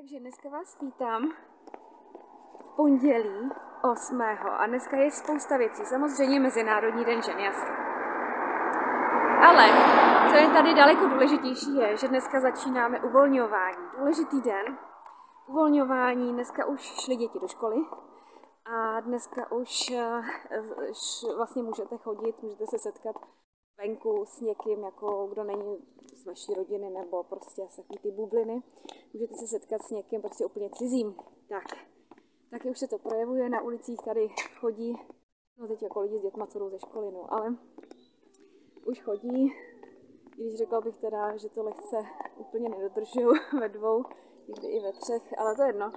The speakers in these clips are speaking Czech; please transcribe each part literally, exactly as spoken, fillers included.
Takže dneska vás vítám v pondělí osmého a dneska je spousta věcí, samozřejmě Mezinárodní den žen, jasně. Ale co je tady daleko důležitější je, že dneska začínáme uvolňování. Důležitý den, uvolňování, dneska už šly děti do školy a dneska už vlastně můžete chodit, můžete se setkat venku s někým, jako kdo není z vaší rodiny, nebo prostě z takový ty bubliny. Můžete se setkat s někým prostě úplně cizím. Tak, taky už se to projevuje, na ulicích tady chodí, no teď jako lidi s dětma, co jdou ze školy, no, ale už chodí, když řekla bych teda, že to lehce úplně nedodržuju ve dvou, někdy i ve třech, ale to je jedno,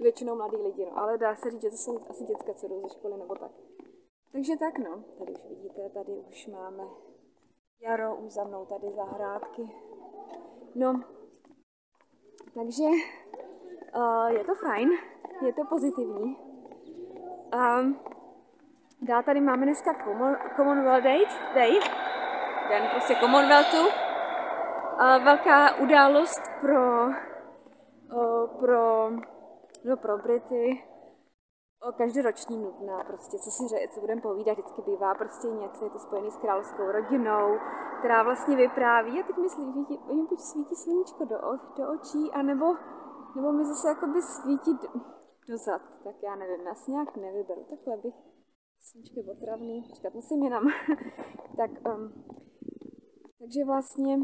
většinou mladí lidi, no, ale dá se říct, že to jsou asi děcka, co jdou ze školy, nebo tak. Takže tak, no, tady už vidíte, tady už máme jaro, už za mnou tady zahrádky. No, takže uh, je to fajn, je to pozitivní. Um, dál tady máme dneska Commonwealth Day, Day, den prostě Commonwealthu. Uh, velká událost pro, uh, pro, no, pro Brity. Každoroční nudná, prostě, co si ře, co budeme povídat, vždycky bývá prostě něco, je to spojené s královskou rodinou, která vlastně vypráví, a teď mi svítí, jim buď svítí sluníčko do, do očí, anebo nebo mi zase jakoby svítí do, do zad, tak já nevím, nás nějak nevyberu, takhle bych, sluníčko je otravný, říkat musím jinam. Tak, um, takže vlastně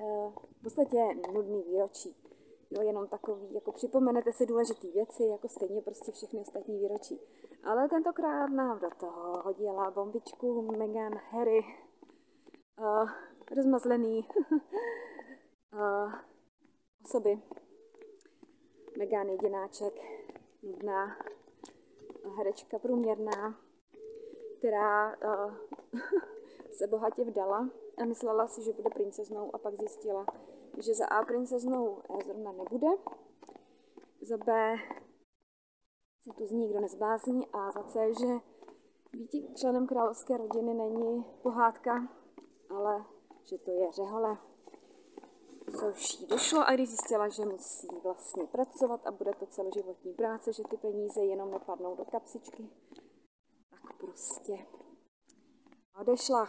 uh, v podstatě je nudný výročí. No, jenom takový, jako připomenete si důležité věci, jako stejně prostě všechny ostatní výročí. Ale tentokrát nám do toho hodila bombičku Meghan, Harry, uh, rozmazlený uh, osoby. Meghan jedináček, nudná herečka průměrná, která uh, se bohatě vdala a myslela si, že bude princeznou a pak zjistila, že za A princeznou zrovna nebude, za B se tu z ní nikdo nezblázní a za C, že být členem královské rodiny není pohádka, ale že to je řehole, což jí došlo, a když zjistila, že musí vlastně pracovat a bude to celoživotní práce, že ty peníze jenom nepadnou do kapsičky, tak prostě odešla.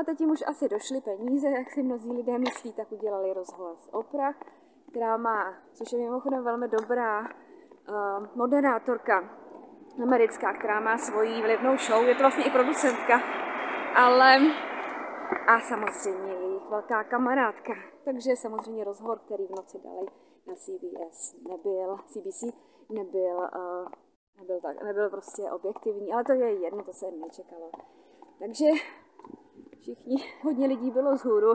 A teď jim už asi došly peníze, jak si mnozí lidé myslí, tak udělali rozhovor s Oprah, která má, což je mimochodem velmi dobrá uh, moderátorka americká, která má svoji vlivnou show, je to vlastně i producentka, ale a samozřejmě jejich velká kamarádka. Takže samozřejmě rozhovor, který v noci dali na C B S, nebyl, C B S nebyl, uh, nebyl, tak, nebyl prostě objektivní, ale to je jedno, to se nečekalo. Takže všichni, hodně lidí bylo vzhůru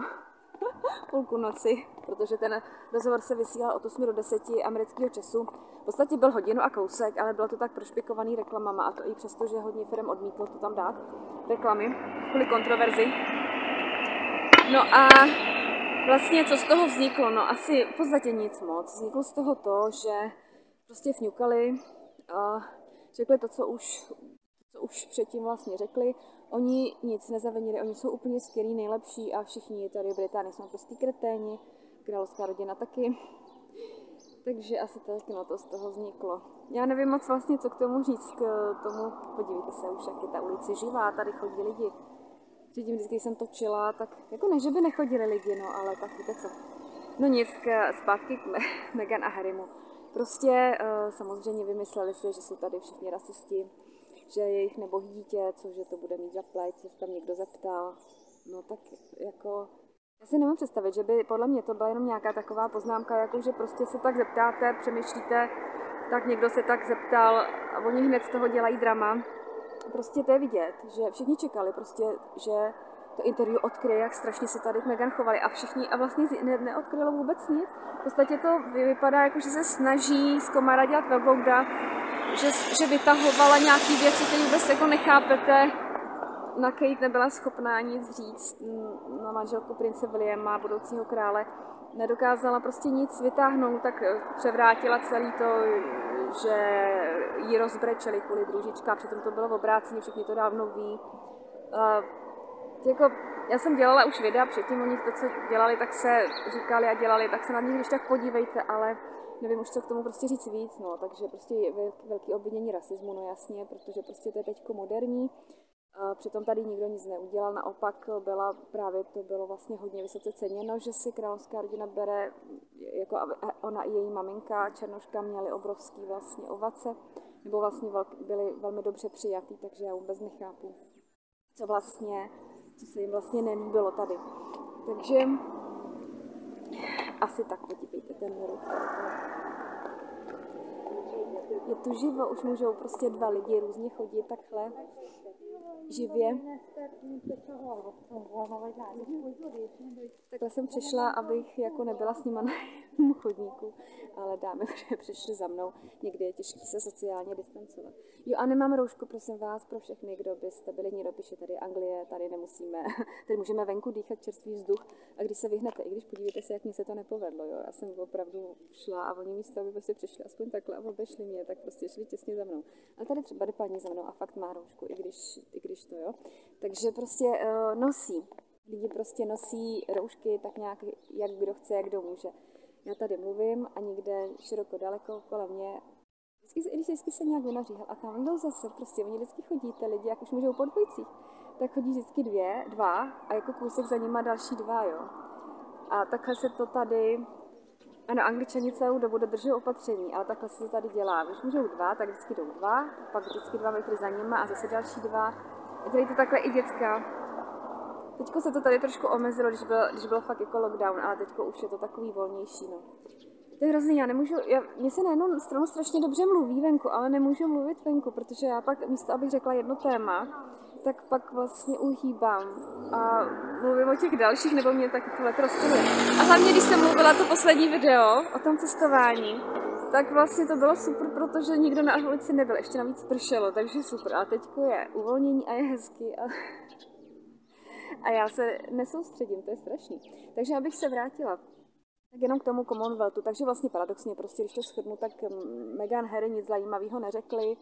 půlku noci, protože ten rozhovor se vysílal od osmi do deseti amerického času. V podstatě byl hodinu a kousek, ale bylo to tak prošpikovaný reklamama, a to i přesto, že hodně firm odmítlo to tam dát, reklamy, kvůli kontroverzi. No a vlastně co z toho vzniklo? No asi v podstatě nic moc. Vzniklo z toho to, že prostě fňukali, řekli to, co už, co už předtím vlastně řekli. Oni nic nezavinili, oni jsou úplně skvělí, nejlepší a všichni tady v Británii jsou prostě kreténi, královská rodina taky. Takže asi tak, no, to z toho vzniklo. Já nevím moc vlastně, co k tomu říct, k tomu, podívejte se už, jak je ta ulice živá, tady chodí lidi. Předtím, vždycky jsem točila, tak jako ne, že by nechodili lidi, no, ale tak víte co. No nic, k, zpátky k Meghan a Harrymu. Prostě samozřejmě vymysleli si, že jsou tady všichni rasisti, že jejich nebohý dítě, cože to bude mít za pleť, jestli tam někdo zeptal. No tak jako, já si nemám představit, že by podle mě to byla jenom nějaká taková poznámka, jako že prostě se tak zeptáte, přemýšlíte, tak někdo se tak zeptal a oni hned z toho dělají drama. Prostě to je vidět, že všichni čekali prostě, že to interview odkryje, jak strašně se tady Meghan chovali, a všichni, a vlastně ne, neodkrylo vůbec nic. V podstatě to vypadá jako, že se snaží z komára dělat velblouda, Že, že vytahovala nějaké věci, které vůbec jako nechápete. Na Kate nebyla schopná nic říct, na manželku prince Williama, budoucího krále, nedokázala prostě nic vytáhnout, tak převrátila celý to, že ji rozbrečeli kvůli družička, přitom to bylo v obrácení, všichni to dávno ví. Jako, já jsem dělala už videa předtím o nich, to, co dělali, tak se říkali a dělali, tak se na nich když tak podívejte, ale nevím už, co k tomu prostě říct víc, no, takže prostě velký obvinění rasismu, no jasně, protože prostě to je teďko moderní, a přitom tady nikdo nic neudělal, naopak byla, právě to bylo vlastně hodně vysoce ceněno, že si královská rodina bere, jako ona i její maminka černoška měly obrovský vlastně ovace, nebo vlastně byly velmi dobře přijatý, takže já vůbec nechápu, co vlastně, co se jim vlastně nelíbilo tady. Takže asi tak podívejte ten ruch. Je tu živo, už můžou prostě dva lidi různě chodit takhle živě. Takhle jsem přišla, abych jako nebyla s nima na jednom chodníku, ale dámy, které přišly za mnou, někdy je těžké se sociálně distancovat. Jo a nemám roušku, prosím vás, pro všechny, kdo byste byli níropiši, tady Anglie, tady nemusíme, tady můžeme venku dýchat čerstvý vzduch a když se vyhnete, i když podívejte se, jak mi se to nepovedlo, jo, já jsem opravdu šla a oni místo, aby prostě přišli aspoň takhle a obešli mě, tak prostě šli těsně za mnou. A tady třeba jde paní za mnou a fakt má roušku, i když, i když to, jo. Takže prostě uh, nosí. Lidi prostě nosí roušky tak nějak, jak kdo chce, jak kdo může. Já tady mluvím a někde široko daleko kolem mě. Vždycky, když vždycky se nějak vynaříhal a tam jdou zase, prostě oni vždycky chodíte lidi, jak už můžou po dvojcích, tak chodí vždycky dvě, dva a jako kousek za nima další dva, jo. A takhle se to tady, ano, Angličani celou dobu dodržují opatření, ale takhle se to tady dělá. Když můžou dva, tak vždycky jdou dva, pak vždycky dva metry za nima a zase další dva. A dělají to takhle i děcka. Teďko se to tady trošku omezilo, když byl, když byl fakt jako lockdown, ale teďko už je to takový volnější, no. To je hrozný, já nemůžu, já, mě se na jednu stranu strašně dobře mluví venku, ale nemůžu mluvit venku, protože já pak místo, abych řekla jedno téma, tak pak vlastně uhýbám a mluvím o těch dalších, nebo mě tak tohle rozstřeluje. A hlavně, když jsem mluvila to poslední video o tom cestování, tak vlastně to bylo super, protože nikdo na ulici nebyl, ještě navíc pršelo, takže super. A teďko je uvolnění a je hezky. A... A já se nesoustředím, to je strašný. Takže abych se vrátila tak jenom k tomu Commonwealthu. Takže vlastně paradoxně, prostě, když to shrnu, tak Meghan, Harry nic zajímavého neřekli.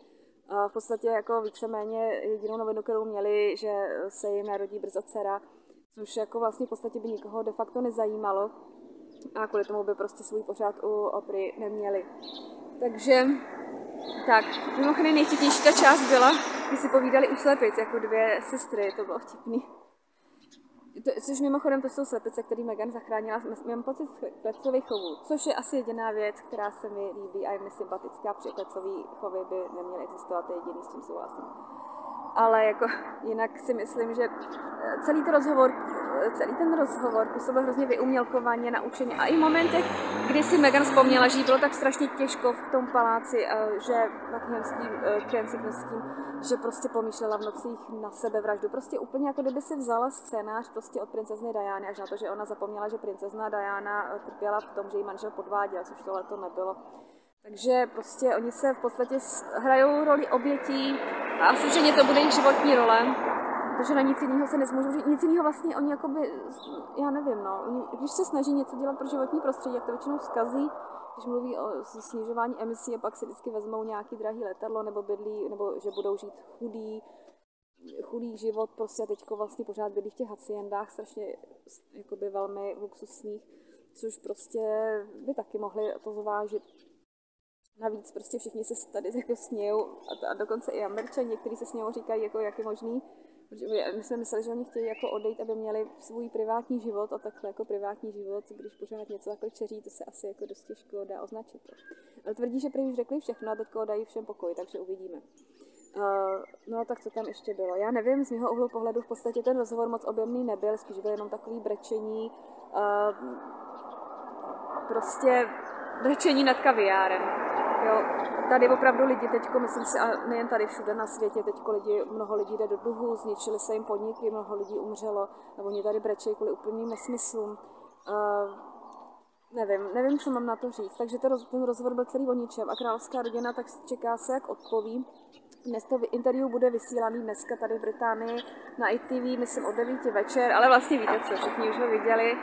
V podstatě jako víceméně jedinou novinu, kterou měli, že se jim narodí brzo dcera, což jako vlastně v podstatě by nikoho de facto nezajímalo. A kvůli tomu by prostě svůj pořád u Opry neměli. Takže tak, mimochodem nejvtipnější ta část byla, když si povídali u slepic jako dvě sestry, to bylo vtipný. To, což mimochodem to jsou slepice, který Meghan zachránila, mám pocit z klecových chovů, což je asi jediná věc, která se mi líbí a je mi sympatická, protože klecový chovy by neměly existovat, to je jediný, s tím souhlasím. Ale jako jinak si myslím, že celý, to rozhovor, celý ten rozhovor působil hrozně vyumělkovaně, naučeně a i v momentech, kdy si Meghan vzpomněla, že jí bylo tak strašně těžko v tom paláci, že Kensingtonským, že prostě pomýšlela v nocích na sebevraždu. Prostě úplně jako kdyby si vzala scénář prostě od princezny Diany, až na to, že ona zapomněla, že princezna Diana trpěla v tom, že jí manžel podváděl, což tohle to nebylo. Takže prostě oni se v podstatě hrajou roli obětí a asi zřejmě to bude jejich životní role, protože na nic jiného se nezmůžou říct. Nic jiného vlastně oni jakoby, já nevím, no, když se snaží něco dělat pro životní prostředí, jak to většinou zkazí, když mluví o snižování emisí a pak si vždycky vezmou nějaký drahý letadlo nebo bydlí, nebo že budou žít chudý, chudý život, prostě teďko vlastně pořád bydlí v těch haciendách, strašně jakoby velmi luxusních, což prostě by taky mohli to zvážit. Navíc prostě všichni se tady jako smějou a, a dokonce i Američani, někteří se smějou, říkají, jako, jak je možný. My jsme mysleli, že oni chtějí jako odejít, aby měli svůj privátní život a takhle jako privátní život, když pořád něco takhle čeří, to se asi jako dost těžko dá označit. Ale tvrdí, že prý už řekli všechno a teďko dají všem pokoj, takže uvidíme. Uh, no tak co tam ještě bylo? Já nevím, z mého úhlu pohledu v podstatě ten rozhovor moc objemný nebyl, spíš byl jenom takový brečení, uh, prostě brečení nad kaviárem. Jo, tady opravdu lidi teďko, myslím si, a nejen tady všude na světě, teďko lidi, mnoho lidí jde do dluhu, zničili se jim podniky, mnoho lidí umřelo, nebo oni tady brečejí kvůli úplným nesmyslům. Uh, nevím, nevím, co mám na to říct. Takže to roz, ten rozhovor byl celý o ničem a královská rodina tak čeká se, jak odpoví. Dnes to interview bude vysílaný dneska tady v Británii na I T V, myslím od devíti večer, ale vlastně víte co, všichni už ho viděli.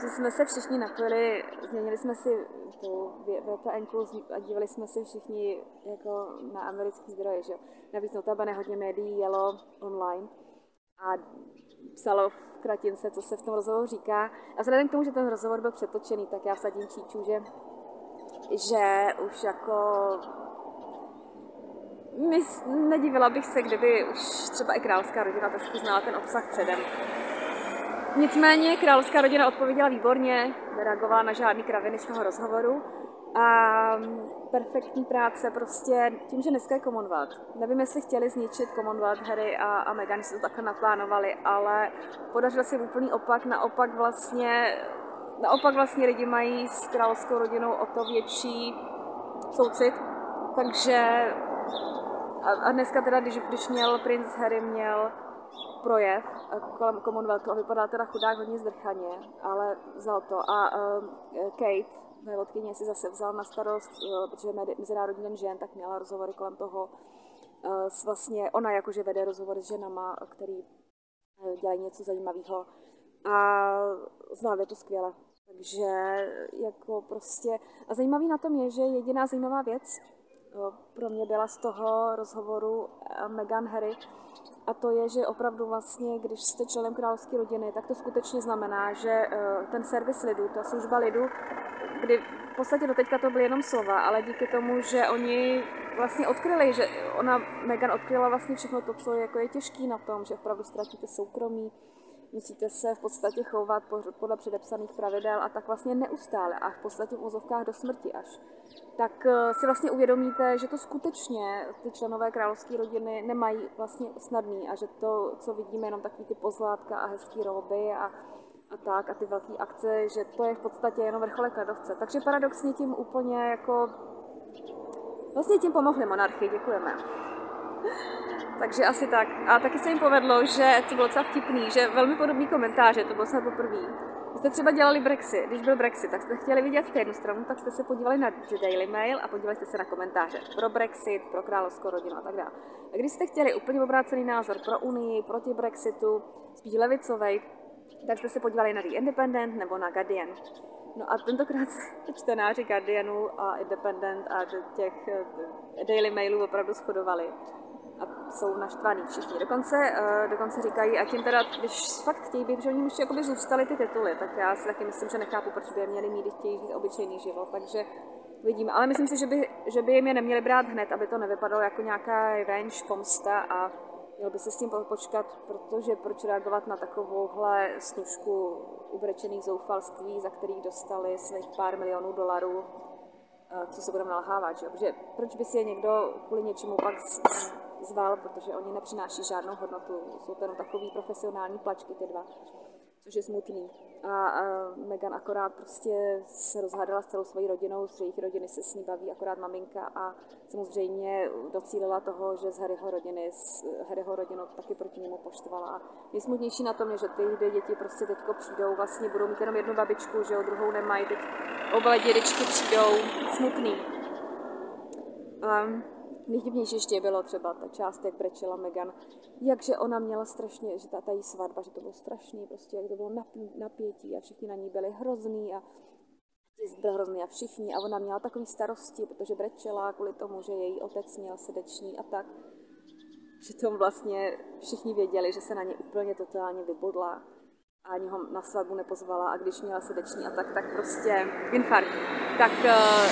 Že jsme se všichni napili, změnili jsme si tu VPNku a dívali jsme si všichni jako na americký zdroje, že jo. Navíc notabene hodně médií jelo online a psalo v kratince, co se v tom rozhovoru říká. A vzhledem k tomu, že ten rozhovor byl přetočený, tak já vsadím číču, že, že už jako... Mys, nedivila bych se, kdyby už třeba i královská rodina trošku znala ten obsah předem. Nicméně královská rodina odpověděla výborně, nereagovala na žádný kraviny z toho rozhovoru. A perfektní práce prostě tím, že dneska je Commonwealth. Nevím, jestli chtěli zničit Commonwealth, Harry a, a Meghan, si to takhle naplánovali, ale podařilo se úplný opak, naopak vlastně, naopak vlastně lidi mají s královskou rodinou o to větší soucit, takže a, a dneska teda, když, když měl princ Harry, měl projev kolem Commonwealthu a vypadal teda chudák hodně zdrchaně, ale vzal to a um, Kate, vévodkyně, si zase vzal na starost, protože Mezinárodní den žen, tak měla rozhovory kolem toho. Vlastně ona jakože vede rozhovory s ženama, který dělají něco zajímavého a zvládli to skvěle. Takže jako prostě... A zajímavý na tom je, že jediná zajímavá věc pro mě byla z toho rozhovoru Meghan Harry, a to je, že opravdu vlastně, když jste členem královské rodiny, tak to skutečně znamená, že ten servis lidu, ta služba lidu, kdy v podstatě doteďka to byly jenom slova, ale díky tomu, že oni vlastně odkryli, že ona, Meghan, odkryla vlastně všechno to, co je, jako je těžké na tom, že opravdu ztratíte soukromí, musíte se v podstatě chovat podle předepsaných pravidel a tak vlastně neustále a v podstatě v úzovkách do smrti až. Tak si vlastně uvědomíte, že to skutečně ty členové královské rodiny nemají vlastně snadný a že to, co vidíme, jenom takový ty pozlátka a hezký roby a, a tak a ty velké akce, že to je v podstatě jenom vrcholek ledovce. Takže paradoxně tím úplně jako... Vlastně tím pomohli monarchii, děkujeme. Takže asi tak. A taky se jim povedlo, že to bylo docela vtipný, že velmi podobný komentáře, to bylo snad poprvé. Vy jste třeba dělali Brexit, když byl Brexit, tak jste chtěli vidět z té jednu stranu, tak jste se podívali na The Daily Mail a podívali jste se na komentáře pro Brexit, pro královskou rodinu a tak dále. A když jste chtěli úplně obrácený názor pro Unii, proti Brexitu, spíš levicovej, tak jste se podívali na The Independent nebo na Guardian. No a tentokrát čtenáři Guardianu a Independent a těch Daily Mailů opravdu shodovali. A jsou naštvaný všichni. Dokonce, uh, dokonce říkají, a tím teda, když fakt chtějí být, že oni už jakoby zůstali ty tituly, tak já si taky myslím, že nechápu, proč by je měli mít, když chtějí žít obyčejný život, takže vidím. Ale myslím si, že by, že by jim je neměli brát hned, aby to nevypadalo jako nějaká revenge, pomsta a měl by se s tím počkat, protože proč reagovat na takovouhle snužku ubrečených zoufalství, za kterých dostali svých pár milionů dolarů, uh, co se budeme nalhávat, že? Protože proč by si je někdo kvůli něčemu pak z, z, zval, protože oni nepřináší žádnou hodnotu, jsou to jenom takový profesionální plačky ty dva, což je smutný. A, a Meghan akorát prostě se rozhádala s celou svojí rodinou, z jejich rodiny se s ní baví akorát maminka a samozřejmě docílila toho, že z Harryho rodiny, s Harryho rodinou taky proti němu poštvala. A nejsmutnější na tom je, že ty děti prostě teďko přijdou, vlastně budou mít jenom jednu babičku, že jo, druhou nemají, teď oba dědečky přijdou, smutný. Um, Nejdivnější ještě bylo třeba ta část, jak brečela Meghan, jakže ona měla strašně, že ta, ta jí svatba, že to bylo strašný, prostě jak to bylo napí, napětí a všichni na ní byli hrozný a byl hrozný a všichni a ona měla takové starosti, protože brečela kvůli tomu, že její otec měl srdeční a tak. Přitom vlastně všichni věděli, že se na ně úplně totálně vybodla a ani ho na svatbu nepozvala a když měla srdeční a tak, tak prostě infarkt. Tak... Uh...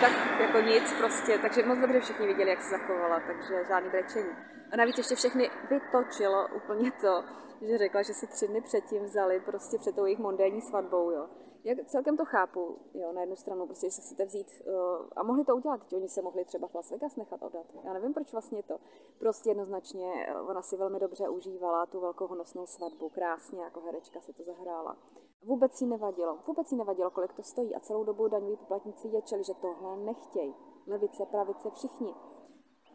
tak jako nic prostě, takže moc dobře všichni viděli, jak se zachovala, takže žádný brečení. A navíc ještě všechny vytočilo úplně to, že řekla, že si tři dny předtím vzali prostě před tou jejich mondénní svatbou, jo. Jak celkem to chápu, jo, na jednu stranu, prostě, že se chcete vzít uh, a mohli to udělat, teď oni se mohli třeba v Las Vegas nechat oddat. Já nevím, proč vlastně to. Prostě jednoznačně ona si velmi dobře užívala tu velkou honosnou svatbu, krásně, jako herečka si to zahrála. Vůbec jí nevadilo, vůbec jí nevadilo, kolik to stojí a celou dobu daňoví poplatníci ječeli, že tohle nechtějí. Levice, pravice, všichni.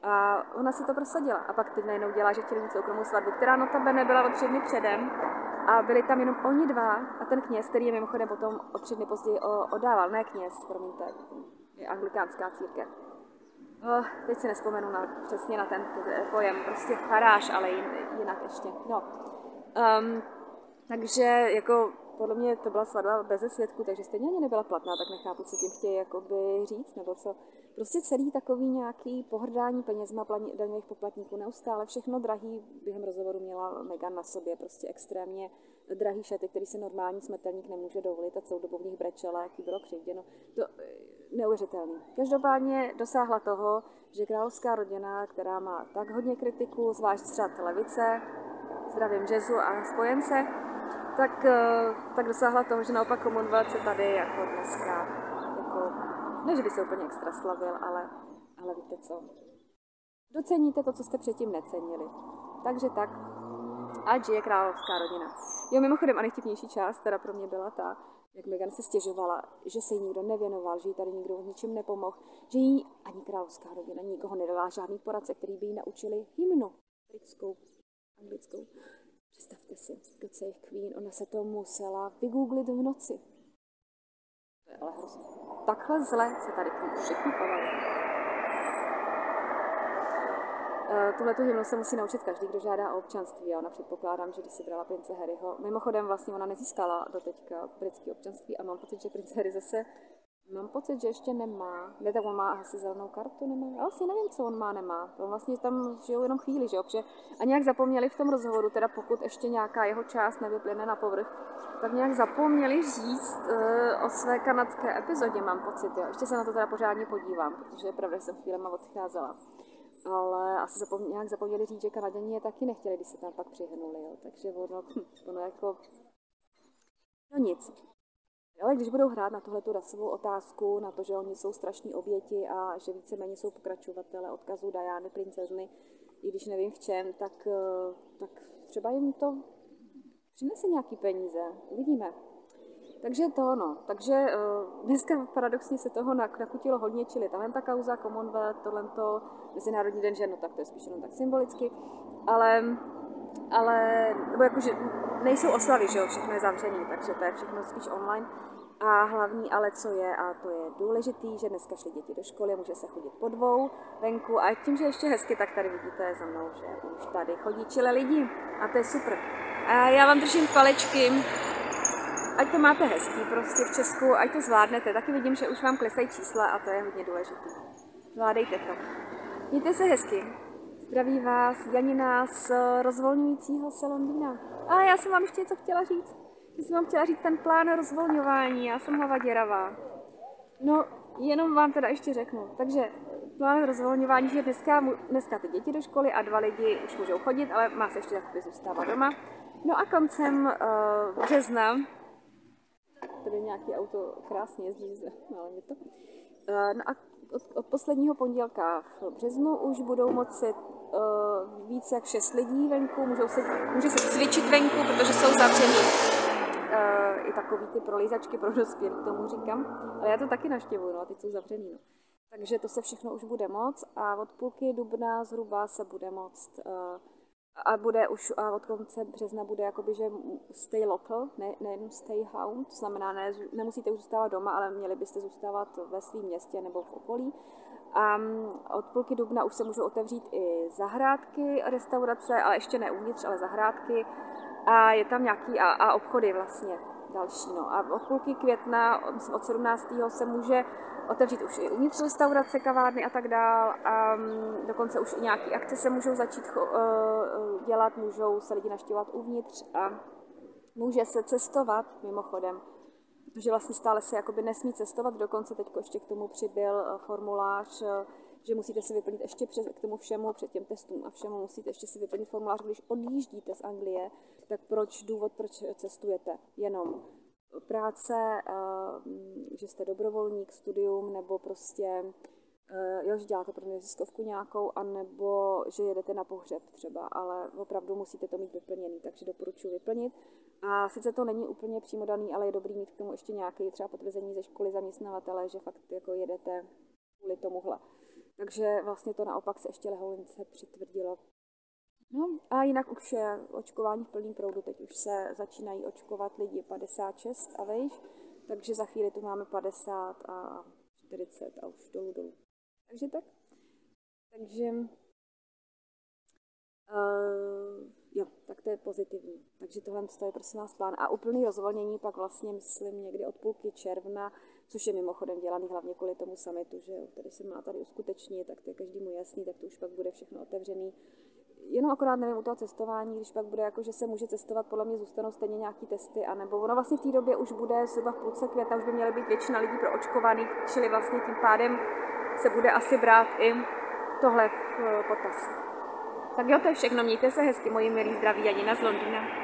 A ona si to prosadila a pak teď najednou dělá, že chtěli mít soukromou svatbu, která notabene byla o tři dny předem a byli tam jenom oni dva a ten kněz, který je mimochodem potom o tři dny později oddával, ne kněz, promiňte, je anglikánská církev. Oh, teď si nespomenu na, přesně na ten pojem, prostě faráž, ale jinak ještě, no. Um, takže jako podle mě to byla svatba beze svědků, takže stejně ani nebyla platná, tak nechápu, co tím chtějí jakoby říct, nebo co. Prostě celý takový nějaký pohrdání penězma daňových poplatníků, neustále všechno drahý, během rozhovoru měla Meghan na sobě, prostě extrémně drahý šaty, který si normální smrtelník nemůže dovolit a celou dobu v nich brečela, jaký bylo křivděno. To neuvěřitelný. Každopádně dosáhla toho, že královská rodina, která má tak hodně kritiků, zvlášť třeba levice, zdravím Jezu a spojence, tak, tak dosáhla toho, že naopak Commonwealth se tady jako dneska, jako, ne, že by se úplně extra slavil, ale, ale víte co, doceníte to, co jste předtím necenili. Takže tak, ať je královská rodina. Jo, mimochodem, a nejvtipnější část, teda pro mě byla ta, jak Meghan se stěžovala, že se jí nikdo nevěnoval, že jí tady nikdo s ničím nepomohl, že jí ani královská rodina nikoho nedala, žádný poradce, který by jí naučili hymnu britskou, anglickou. Představte si, God Save Queen, ona se to musela vygooglit v noci. To je ale hrozně. Takhle zle se tady všichni chovají. E, Tuhle tu hymnu se musí naučit každý, kdo žádá o občanství. A ona, předpokládám, že když si brala prince Harryho, mimochodem vlastně ona nezískala doteďka britské občanství a mám pocit, že prince Harry zase, mám pocit, že ještě nemá. Ne, tak on má asi zelenou kartu, nemá. Já vlastně nevím, co on má, nemá. On vlastně tam žil jenom chvíli, že jo? Protože a nějak zapomněli v tom rozhovoru, teda pokud ještě nějaká jeho část nevyplyne na povrch, tak nějak zapomněli říct uh, o své kanadské epizodě, mám pocit, jo. Ještě se na to teda pořádně podívám, protože je pravda, že jsem chvílema odcházela. Ale asi zapomněli, nějak zapomněli říct, že Kanaděni je taky nechtěli, když se tam pak přihnuli, jo. Takže ono, ono jako... No nic. Ale když budou hrát na tuhletu rasovou otázku, na to, že oni jsou strašní oběti a že víceméně jsou pokračovatele odkazu Diany, princezny, i když nevím v čem, tak, tak třeba jim to přinese nějaký peníze, uvidíme. Takže to no, takže dneska paradoxně se toho nakutilo hodně, čili talenta kauza, Commonwealth, tohleto, Mezinárodní den žen, no tak to je spíš jenom tak symbolicky, ale... ale nebo jakože nejsou oslavy, že jo, všechno je zavřený, takže to je všechno spíš online. A hlavní ale co je, a to je důležitý, že dneska šly děti do školy, může se chodit po dvou venku a tím, že ještě hezky, tak tady vidíte za mnou, že už tady chodí čile lidi a to je super. A já vám držím palečky, ať to máte hezký prostě v Česku, ať to zvládnete, taky vidím, že už vám klesají čísla a to je hodně důležitý. Zvládejte to. Mějte se hezky. Zdraví vás Janina z rozvolňujícího se Londýna. A já jsem vám ještě něco chtěla říct. Já jsem vám chtěla říct ten plán rozvolňování, já jsem hlava děravá. No, jenom vám teda ještě řeknu. Takže plán rozvolňování, že dneska, dneska ty děti do školy a dva lidi už můžou chodit, ale má se ještě takový zůstávat doma. No a koncem uh, března, tady nějaký auto krásně jezdí, ale mě to. Uh, no a od, od posledního pondělka v březnu už budou moci Uh, víc jak šest lidí venku, můžou se, může se cvičit venku, protože jsou zavřený uh, i takový ty prolízačky pro dospělé, tomu říkám, ale já to taky naštěvuju, no a teď jsou zavřený, no. Takže to se všechno už bude moc a od půlky dubna zhruba se bude moct uh, a bude už a od konce března bude jakoby, že stay local, ne, nejenom stay home, to znamená, ne, nemusíte už zůstávat doma, ale měli byste zůstávat ve svém městě nebo v okolí. A od půlky dubna už se můžou otevřít i zahrádky, restaurace, ale ještě ne uvnitř, ale zahrádky. A je tam nějaký a, a obchody vlastně další. No. A od půlky května, myslím od sedmnáctého se může otevřít už i uvnitř restaurace, kavárny a tak dál. A dokonce už i nějaké akce se můžou začít dělat, můžou se lidi navštěvovat uvnitř a může se cestovat mimochodem. Protože vlastně stále se jakoby nesmí cestovat, dokonce teď ještě k tomu přibyl formulář, že musíte si vyplnit ještě přes, k tomu všemu, před těm testům a všemu musíte ještě si vyplnit formulář, když odjíždíte z Anglie, tak proč důvod, proč cestujete? Jenom práce, že jste dobrovolník, studium, nebo prostě, jo, že děláte pro neziskovku nějakou, anebo že jedete na pohřeb třeba, ale opravdu musíte to mít vyplněný, takže doporučuji vyplnit. A sice to není úplně přímo daný, ale je dobrý mít k tomu ještě nějaké třeba potvrzení ze školy zaměstnavatele, že fakt jako jedete kvůli tomuhle. Takže vlastně to naopak se ještě lehoulince přitvrdilo. No a jinak už je očkování v plném proudu, teď už se začínají očkovat lidi padesát šest a vejš, takže za chvíli tu máme padesát a čtyřicet a už dolů dolů. Takže tak. Takže... Uh... Jo, tak to je pozitivní. Takže tohle je prosím vás plán. A úplný rozvolnění pak vlastně, myslím, někdy od půlky června, což je mimochodem dělaný hlavně kvůli tomu summitu, že jo, tady se má tady uskutečnit, tak to je každému jasný, tak to už pak bude všechno otevřený. Jenom akorát nevím, u toho cestování, když pak bude jako, že se může cestovat, podle mě zůstanou stejně nějaký testy, anebo ono vlastně v té době už bude zhruba v půlce května, už by měly být většina lidí proočkovaných, čili vlastně tím pádem se bude asi brát i tohle potaz. Tak jo, to je všechno, mějte se hezky, moji milí, zdraví, Janina z Londýna.